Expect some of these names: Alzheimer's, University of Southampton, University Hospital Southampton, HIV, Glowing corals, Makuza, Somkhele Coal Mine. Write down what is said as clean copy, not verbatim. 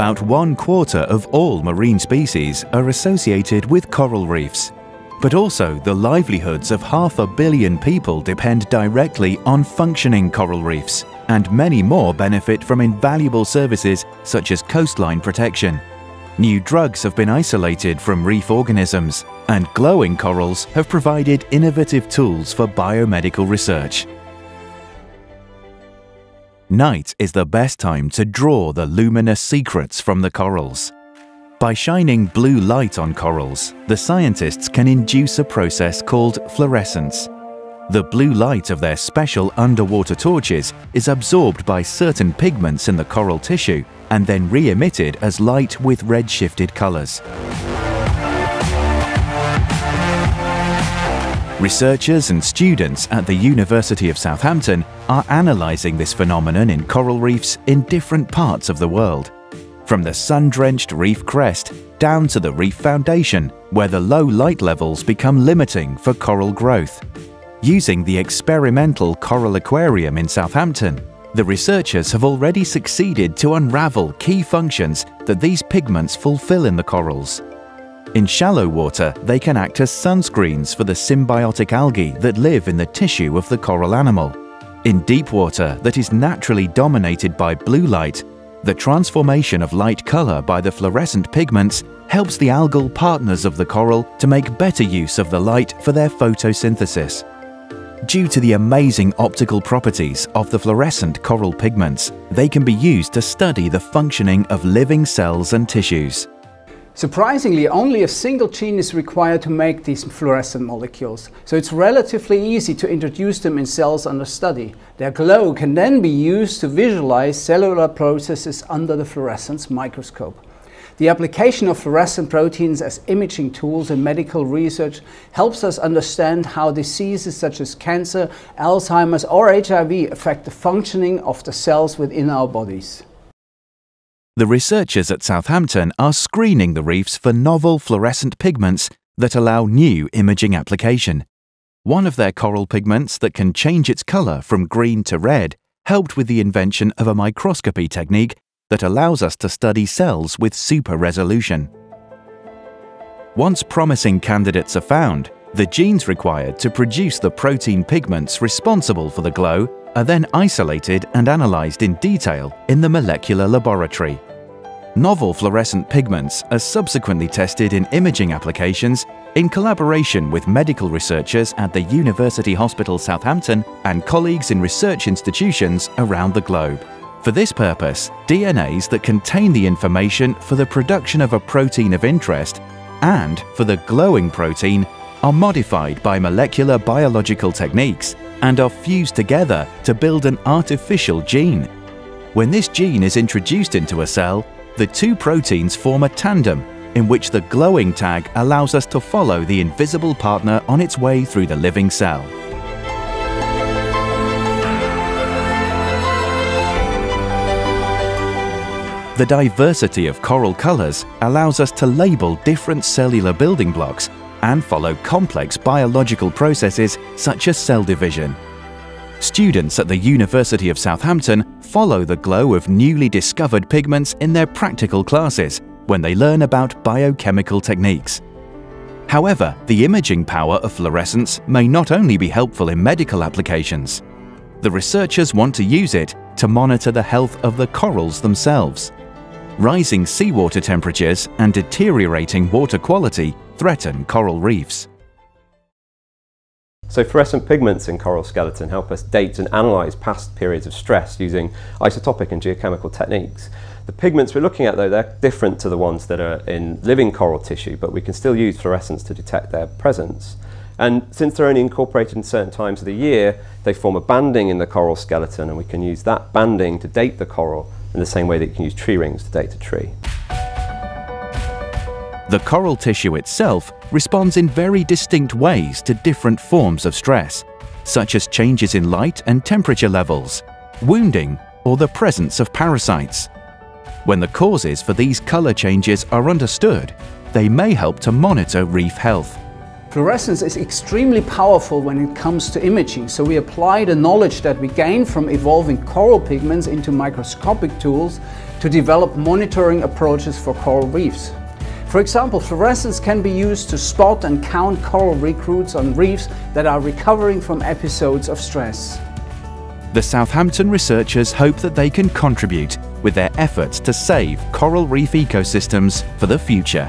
about 1/4 of all marine species are associated with coral reefs. But also the livelihoods of 500 million people depend directly on functioning coral reefs, and many more benefit from invaluable services such as coastline protection. New drugs have been isolated from reef organisms, and glowing corals have provided innovative tools for biomedical research. Night is the best time to draw the luminous secrets from the corals. By shining blue light on corals, the scientists can induce a process called fluorescence. The blue light of their special underwater torches is absorbed by certain pigments in the coral tissue and then re-emitted as light with red-shifted colors. Researchers and students at the University of Southampton are analyzing this phenomenon in coral reefs in different parts of the world. From the sun-drenched reef crest down to the reef foundation, where the low light levels become limiting for coral growth. Using the experimental coral aquarium in Southampton, the researchers have already succeeded to unravel key functions that these pigments fulfill in the corals. In shallow water, they can act as sunscreens for the symbiotic algae that live in the tissue of the coral animal. In deep water that is naturally dominated by blue light, the transformation of light color by the fluorescent pigments helps the algal partners of the coral to make better use of the light for their photosynthesis. Due to the amazing optical properties of the fluorescent coral pigments, they can be used to study the functioning of living cells and tissues. Surprisingly, only a single gene is required to make these fluorescent molecules, so it's relatively easy to introduce them in cells under study. Their glow can then be used to visualize cellular processes under the fluorescence microscope. The application of fluorescent proteins as imaging tools in medical research helps us understand how diseases such as cancer, Alzheimer's or HIV affect the functioning of the cells within our bodies. The researchers at Southampton are screening the reefs for novel fluorescent pigments that allow new imaging application. One of their coral pigments that can change its color from green to red helped with the invention of a microscopy technique that allows us to study cells with super resolution. Once promising candidates are found, the genes required to produce the protein pigments responsible for the glow are then isolated and analyzed in detail in the molecular laboratory. Novel fluorescent pigments are subsequently tested in imaging applications in collaboration with medical researchers at the University Hospital Southampton and colleagues in research institutions around the globe. For this purpose, DNAs that contain the information for the production of a protein of interest and for the glowing protein are modified by molecular biological techniques and are fused together to build an artificial gene. When this gene is introduced into a cell, the two proteins form a tandem in which the glowing tag allows us to follow the invisible partner on its way through the living cell. The diversity of coral colors allows us to label different cellular building blocks and follow complex biological processes such as cell division. Students at the University of Southampton follow the glow of newly discovered pigments in their practical classes when they learn about biochemical techniques. However, the imaging power of fluorescence may not only be helpful in medical applications. The researchers want to use it to monitor the health of the corals themselves. Rising seawater temperatures and deteriorating water quality threaten coral reefs. So fluorescent pigments in coral skeleton help us date and analyse past periods of stress using isotopic and geochemical techniques. The pigments we're looking at though, they're different to the ones that are in living coral tissue, but we can still use fluorescence to detect their presence. And since they're only incorporated in certain times of the year, they form a banding in the coral skeleton, and we can use that banding to date the coral in the same way that you can use tree rings to date a tree. The coral tissue itself responds in very distinct ways to different forms of stress, such as changes in light and temperature levels, wounding, or the presence of parasites. When the causes for these color changes are understood, they may help to monitor reef health. Fluorescence is extremely powerful when it comes to imaging, so we apply the knowledge that we gain from evolving coral pigments into microscopic tools to develop monitoring approaches for coral reefs. For example, fluorescence can be used to spot and count coral recruits on reefs that are recovering from episodes of stress. The Southampton researchers hope that they can contribute with their efforts to save coral reef ecosystems for the future.